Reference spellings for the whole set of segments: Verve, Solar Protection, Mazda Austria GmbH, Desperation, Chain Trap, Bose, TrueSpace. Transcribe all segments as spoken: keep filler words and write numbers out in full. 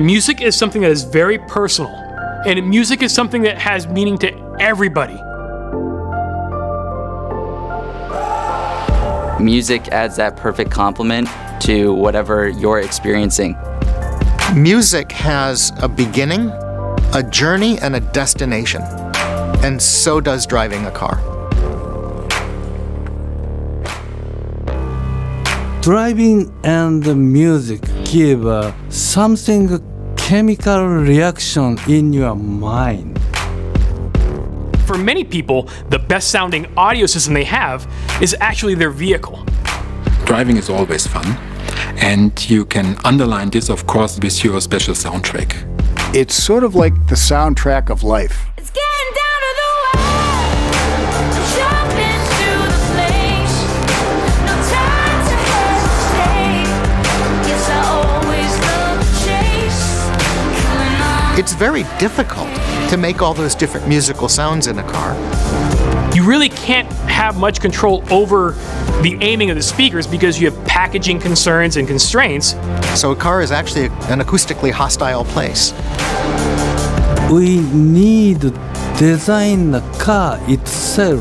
Music is something that is very personal, and music is something that has meaning to everybody. Music adds that perfect complement to whatever you're experiencing. Music has a beginning, a journey, and a destination, and so does driving a car. Driving and the music give uh, something, a chemical reaction in your mind. For many people, the best sounding audio system they have is actually their vehicle. Driving is always fun, and you can underline this, of course, with your special soundtrack. It's sort of like the soundtrack of life. It's getting down to the world, jumping to the place, no time to hesitate, yes, I always love the chase, coming on. It's very difficult to make all those different musical sounds in a car. You really can't have much control over the aiming of the speakers because you have packaging concerns and constraints. So a car is actually an acoustically hostile place. We need to design the car itself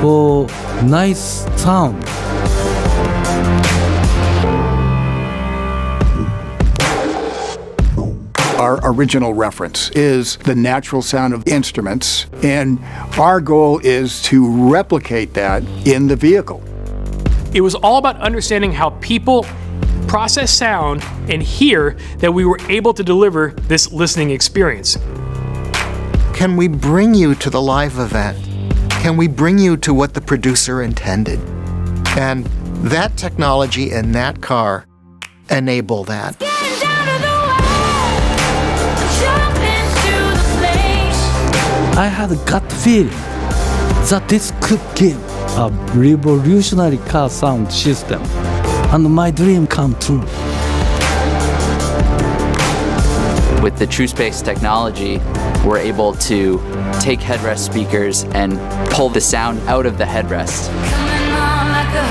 for nice sound. Our original reference is the natural sound of instruments, and our goal is to replicate that in the vehicle. It was all about understanding how people process sound and hear, that we were able to deliver this listening experience. Can we bring you to the live event? Can we bring you to what the producer intended? And that technology and that car enable that. I had a gut feeling that this could give a revolutionary car sound system, and my dream come true. With the TrueSpace technology, we're able to take headrest speakers and pull the sound out of the headrest. Coming on like a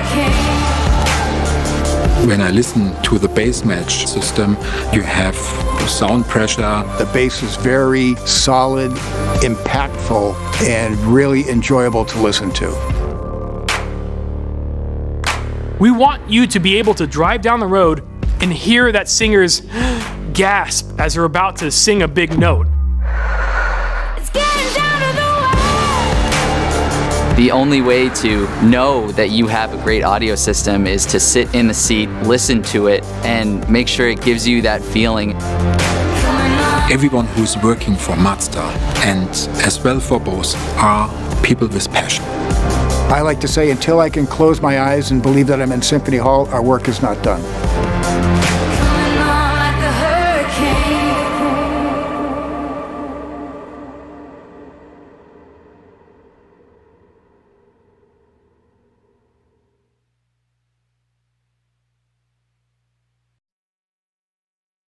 hurricane. When I listen to the bass match system, you have sound pressure. The bass is very solid, impactful, and really enjoyable to listen to. We want you to be able to drive down the road and hear that singer's gasp as they're about to sing a big note. It's getting down to the world. The only way to know that you have a great audio system is to sit in the seat, listen to it, and make sure it gives you that feeling. Everyone who's working for Mazda, and as well for Bose, are people with passion. I like to say, until I can close my eyes and believe that I'm in Symphony Hall, our work is not done.